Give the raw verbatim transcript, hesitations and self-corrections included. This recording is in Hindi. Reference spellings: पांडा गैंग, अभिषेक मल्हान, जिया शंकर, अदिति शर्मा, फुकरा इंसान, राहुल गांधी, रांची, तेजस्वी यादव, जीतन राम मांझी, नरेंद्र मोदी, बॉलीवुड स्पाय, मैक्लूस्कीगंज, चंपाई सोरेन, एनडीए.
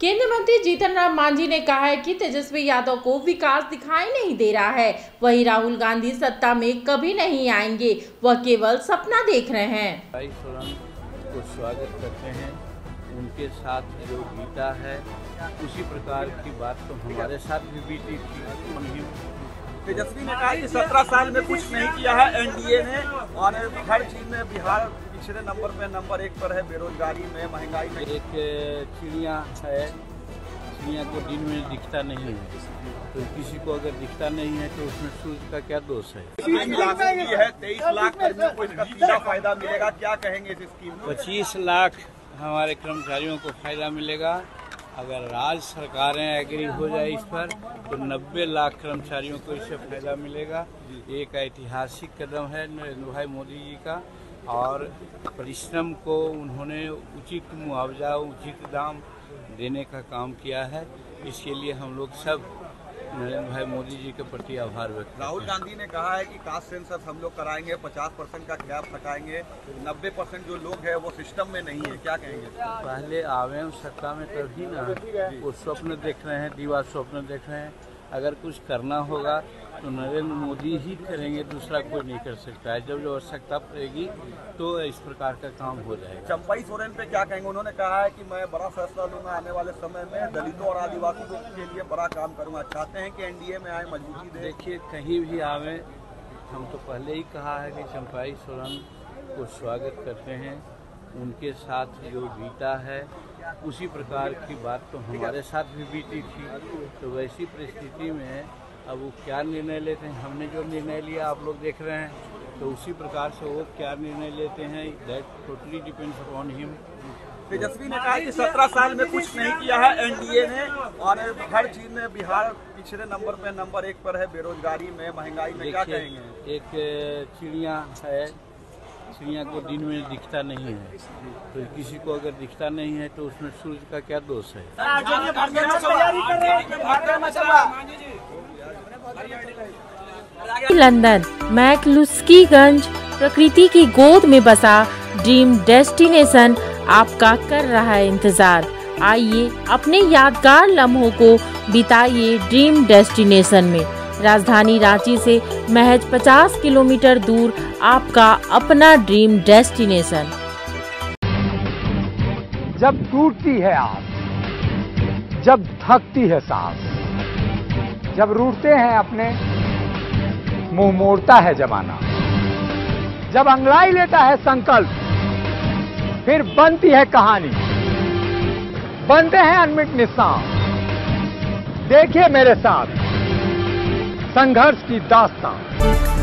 केंद्रीय मंत्री जीतन राम मांझी ने कहा है कि तेजस्वी यादव को विकास दिखाई नहीं दे रहा है, वहीं राहुल गांधी सत्ता में कभी नहीं आएंगे, वह केवल सपना देख रहे हैं। चंपाई सोरेन को स्वागत करते हैं, उनके साथ जो बीता है उसी प्रकार की बात तो हमारे साथ भी बीती थी। तेजस्वी ने कहा कि सत्रह साल में कुछ नहीं किया है एनडीए ने, और हर चीज में बिहार पिछले नंबर पे नंबर एक पर है, बेरोजगारी में, महंगाई में। एक चिड़िया है, चिड़िया को दिन में दिखता नहीं है, तो किसी को अगर दिखता नहीं है तो उसमें सूर्य का क्या दोष है। तेईस लाख कर्मियों को इसका सीधा फायदा मिलेगा, क्या कहेंगे इस स्कीम में? पच्चीस लाख हमारे कर्मचारियों को फायदा मिलेगा, अगर राज्य सरकारें एग्री हो जाए इस पर तो नब्बे लाख कर्मचारियों को इससे फायदा मिलेगा। एक ऐतिहासिक कदम है नरेंद्र भाई मोदी जी का, और परिश्रम को उन्होंने उचित मुआवजा, उचित दाम देने का काम किया है। इसके लिए हम लोग सब नरेंद्र भाई मोदी जी के प्रति आभार व्यक्त करते हैं। राहुल गांधी ने कहा है कि कास्ट सेंसस हम लोग कराएंगे, पचास परसेंट का गैप हटाएंगे, नब्बे परसेंट जो लोग हैं वो सिस्टम में नहीं है, क्या कहेंगे? पहले आवे सत्ता में तभी ना, वो स्वप्न देख रहे हैं, दीवार स्वप्न देख रहे हैं। अगर कुछ करना होगा तो नरेंद्र मोदी ही करेंगे, दूसरा कोई नहीं कर सकता है। जब जो आवश्यकता पड़ेगी तो इस प्रकार का काम हो जाएगा। चंपाई सोरेन पे क्या कहेंगे? उन्होंने कहा है कि मैं बड़ा फैसला लूंगा आने वाले समय में, दलितों और आदिवासियों के लिए बड़ा काम करूंगा। चाहते हैं कि एनडीए में आए, मजबूती दे। देखिए, कहीं भी आवे, हम तो पहले ही कहा है कि चंपाई सोरेन को स्वागत करते हैं, उनके साथ जो बीता है उसी प्रकार की बात तो हमारे साथ भी बीती थी। तो वैसी परिस्थिति में अब वो क्या निर्णय लेते हैं, हमने जो निर्णय लिया आप लोग देख रहे हैं, तो उसी प्रकार से वो क्या निर्णय लेते हैं, that totally depends on him. Tejashwi ने कहा कि सत्रह साल में कुछ नहीं किया है एनडीए ने, और हर चीज में बिहार पिछले नंबर पे नंबर एक पर है, बेरोजगारी में, महंगाई में, क्या कहेंगे? एक चिड़िया है, चिड़िया को दिन में दिखता नहीं है, तो किसी को अगर दिखता नहीं है तो उसमें सूर्य का क्या दोष है। लंदन मैक्लूस्कीगंज प्रकृति की गोद में बसा ड्रीम डेस्टिनेशन आपका कर रहा है इंतजार। आइए अपने यादगार लम्हों को बिताइए ड्रीम डेस्टिनेशन में। राजधानी रांची से महज पचास किलोमीटर दूर आपका अपना ड्रीम डेस्टिनेशन। जब टूटती है आस, जब थकती है सांस, जब रूठते हैं अपने, मुंह मोड़ता है जमाना, जब अंगड़ाई लेता है संकल्प, फिर बनती है कहानी, बनते हैं अनमिट निशान। देखिए मेरे साथ संघर्ष की दास्तान।